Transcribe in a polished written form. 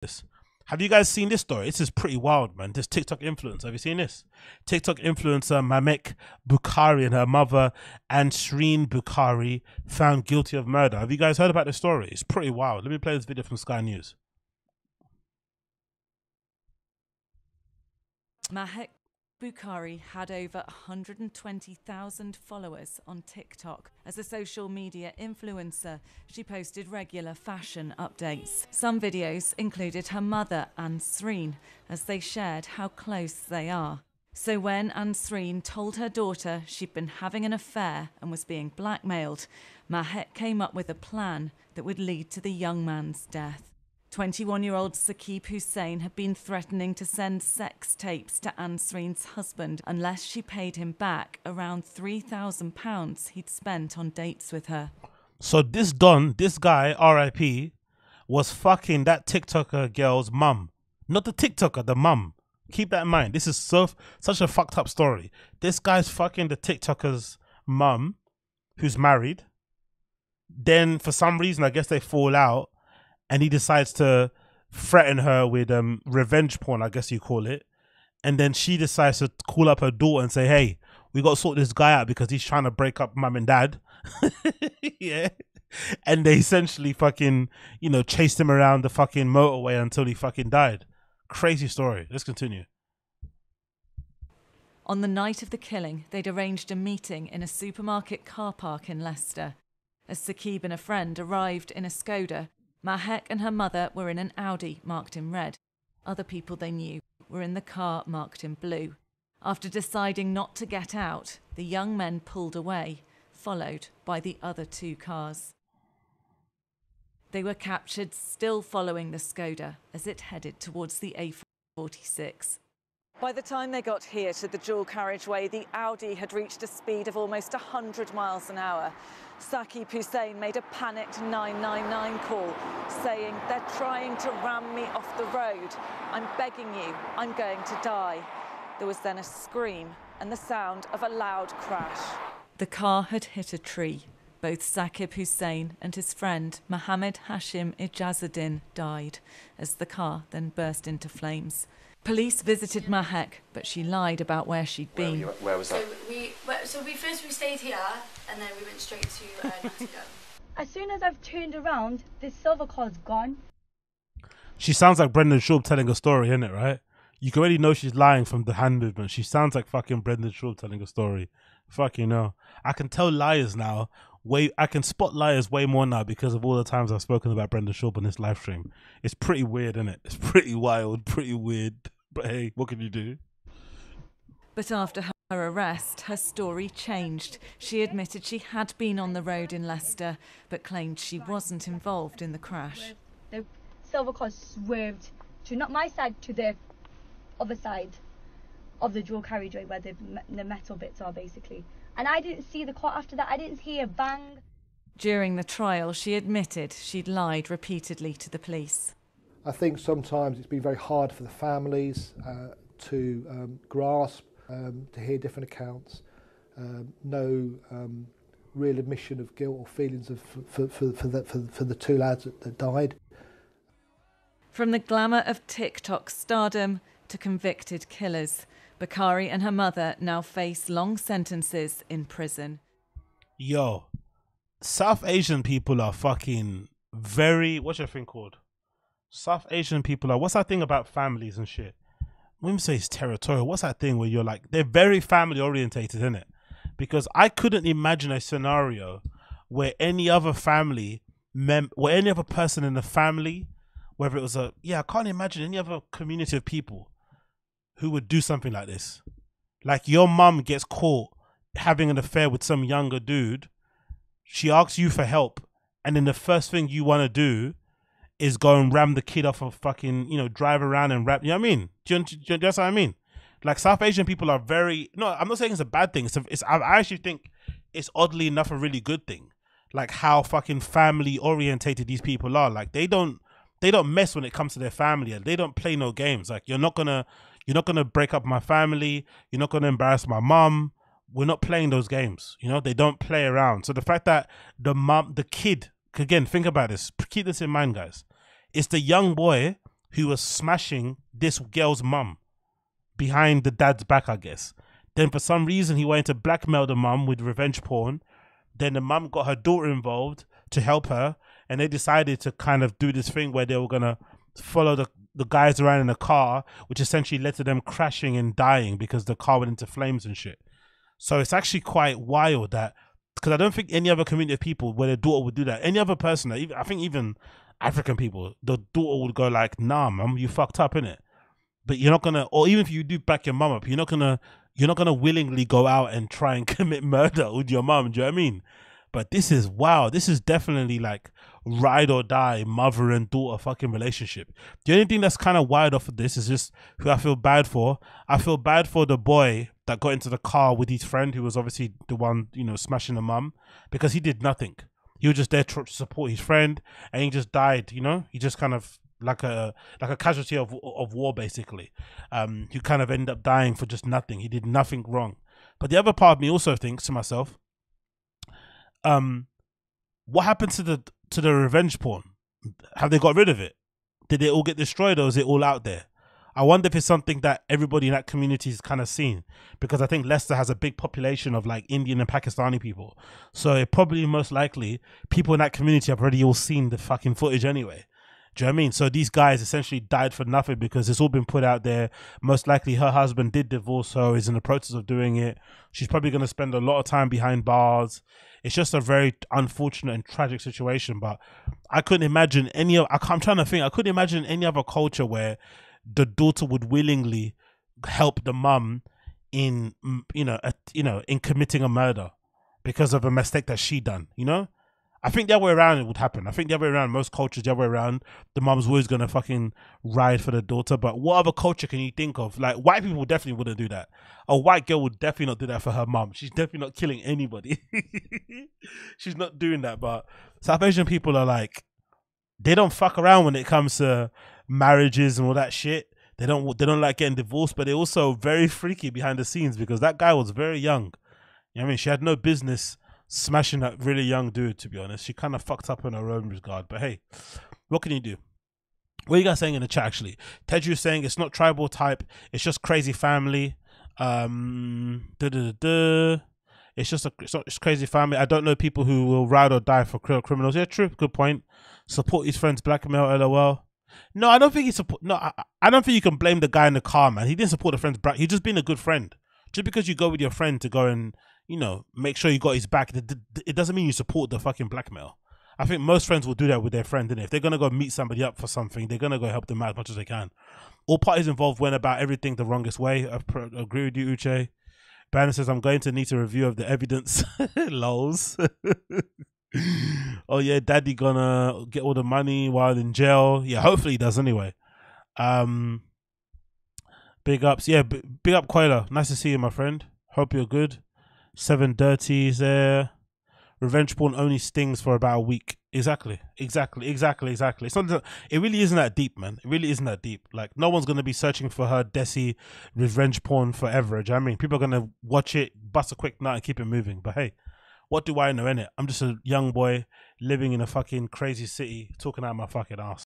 this. Have you guys seen this story? This is pretty wild, man. This TikTok influencer. Have you seen this? TikTok influencer Mahek Bukhari and her mother, Ansreen Bukhari, found guilty of murder. Have you guys heard about this story? It's pretty wild. Let me play this video from Sky News. Mahek Bukhari had over 120,000 followers on TikTok. As a social media influencer, she posted regular fashion updates. Some videos included her mother, Ansreen, as they shared how close they are. So when Ansreen told her daughter she'd been having an affair and was being blackmailed, Mahek came up with a plan that would lead to the young man's death. 21-year-old Saqib Hussain had been threatening to send sex tapes to Ansreen's husband unless she paid him back around £3,000 he'd spent on dates with her. So this Don, this guy, RIP, was fucking that TikToker girl's mum. Not the TikToker, the mum. Keep that in mind. This is such a fucked up story. This guy's fucking the TikToker's mum, who's married. Then for some reason, I guess they fall out. And he decides to threaten her with revenge porn, I guess you call it. And then she decides to call up her daughter and say, hey, we got to sort this guy out because he's trying to break up mum and dad. Yeah. And they essentially fucking, you know, chased him around the fucking motorway until he fucking died. Crazy story. Let's continue. On the night of the killing, they'd arranged a meeting in a supermarket car park in Leicester. As Saqib and a friend arrived in a Skoda, Mahek and her mother were in an Audi marked in red. Other people they knew were in the car marked in blue. After deciding not to get out, the young men pulled away, followed by the other two cars. They were captured still following the Skoda as it headed towards the A46. By the time they got here to the dual carriageway, the Audi had reached a speed of almost 100 miles an hour. Saqib Hussain made a panicked 999 call, saying, "They're trying to ram me off the road. I'm begging you, I'm going to die." There was then a scream and the sound of a loud crash. The car had hit a tree. Both Saqib Hussain and his friend, Mohammed Hashim Ijazadin, died as the car then burst into flames. Police visited Mahek, but she lied about where she'd been. Where was that? So we stayed here, and then we went straight to Nottingham. As soon as I've turned around, this silver car's gone. She sounds like Brendan Schaub telling a story, innit, right? You can already know she's lying from the hand movement. She sounds like fucking Brendan Schaub telling a story. Fucking no. I can tell liars now. I can spot liars way more now because of all the times I've spoken about Brendan Schaub on this live stream. It's pretty weird, isn't it? It's pretty wild, pretty weird. But hey, what can you do? But after her arrest, her story changed. She admitted she had been on the road in Leicester, but claimed she wasn't involved in the crash. The silver car swerved to not my side, to the other side of the dual carriageway where the metal bits are, basically. And I didn't see the car after that. I didn't hear a bang. During the trial, she admitted she'd lied repeatedly to the police. I think sometimes it's been very hard for the families to grasp, to hear different accounts, no real admission of guilt or feelings of, for the two lads that died. From the glamour of TikTok stardom to convicted killers, Bukhari and her mother now face long sentences in prison. Yo, South Asian people are fucking very, what's your thing called? South Asian people are, what's that thing about families and shit? Women say it's territorial. What's that thing where you're like, they're very family orientated, innit? Because I couldn't imagine a scenario where any other family, where any other person in the family, whether it was a, yeah, I can't imagine any other community of people who would do something like this. Like your mum gets caught having an affair with some younger dude. She asks you for help. And then the first thing you want to do is go and ram the kid off a fucking, you know, drive around and rap. You know what I mean? Do you understand what I mean? Like South Asian people are very, no, I'm not saying it's a bad thing. I actually think it's oddly enough a really good thing. Like how fucking family orientated these people are. Like they don't mess when it comes to their family, and they don't play no games. Like you're not gonna break up my family. You're not gonna embarrass my mum. We're not playing those games. You know, they don't play around. So the fact that the kid, again, think about this. Keep this in mind, guys. It's the young boy who was smashing this girl's mum behind the dad's back, I guess. Then for some reason, he wanted to blackmail the mum with revenge porn. Then the mum got her daughter involved to help her. And they decided to kind of do this thing where they were going to follow the guys around in a car, which essentially led to them crashing and dying because the car went into flames and shit. So it's actually quite wild that, because I don't think any other community of people where their daughter would do that. Any other person, I think even African people, the daughter would go like, nah, mum, you fucked up, innit? But you're not going to, or even if you do back your mum up, you're not going to willingly go out and try and commit murder with your mum. Do you know what I mean? But this is, wow, this is definitely like ride or die mother and daughter fucking relationship. The only thing that's kind of wild off of this is just who I feel bad for. I feel bad for the boy that got into the car with his friend, who was obviously the one, you know, smashing the mum, because he did nothing. He was just there to support his friend, and he just died, you know? He just kind of like a casualty of war, basically. You kind of end up dying for just nothing. He did nothing wrong. But the other part of me also thinks to myself, what happened to the revenge porn? Have they got rid of it? Did it all get destroyed, or is it all out there? I wonder if it's something that everybody in that community has kind of seen, because I think Leicester has a big population of like Indian and Pakistani people. So it probably most likely people in that community have already all seen the fucking footage anyway. Do you know what I mean? So these guys essentially died for nothing because it's all been put out there. Most likely her husband did divorce her, is in the process of doing it. She's probably going to spend a lot of time behind bars. It's just a very unfortunate and tragic situation. But I couldn't imagine any of, I'm trying to think, I couldn't imagine any other culture where the daughter would willingly help the mum in, in committing a murder because of a mistake that she done, you know? I think the other way around it would happen. I think the other way around, most cultures, the other way around, the mum's always going to fucking ride for the daughter. But what other culture can you think of? Like, white people definitely wouldn't do that. A white girl would definitely not do that for her mum. She's definitely not killing anybody. She's not doing that. But South Asian people are like, they don't fuck around when it comes to marriages and all that shit. They don't like getting divorced, but they're also very freaky behind the scenes, because that guy was very young. You know what I mean? She had no business smashing that really young dude, to be honest. She kind of fucked up in her own regard. But hey, what can you do? What are you guys saying in the chat, actually? Teju saying it's not tribal type, it's just crazy family. It's crazy family. I don't know people who will ride or die for criminals. Yeah, true. Good point. Support his friends, blackmail, LOL. No, I don't think he support. No, I don't think you can blame the guy in the car, man. He didn't support the friends. He's just been a good friend. Just because you go with your friend to go and, you know, make sure you got his back, it doesn't mean you support the fucking blackmail. I think most friends will do that with their friend, innit? If they're going to go meet somebody up for something, they're going to go help them out as much as they can. All parties involved went about everything the wrongest way. I agree with you, Uche. Banner says, I'm going to need a review of the evidence. Lols. Oh, yeah, daddy gonna get all the money while in jail. Yeah, hopefully he does anyway. Big ups. Yeah, big up, Quayla. Nice to see you, my friend. Hope you're good. 7 dirties there. Revenge porn only stings for about a week. Exactly. It's not, it really isn't that deep, man. It really isn't that deep. Like, no one's going to be searching for her Desi revenge porn forever. Do you know what I mean? People are going to watch it, bust a quick nut and keep it moving. But hey, what do I know, innit? I'm just a young boy living in a fucking crazy city talking out my fucking ass.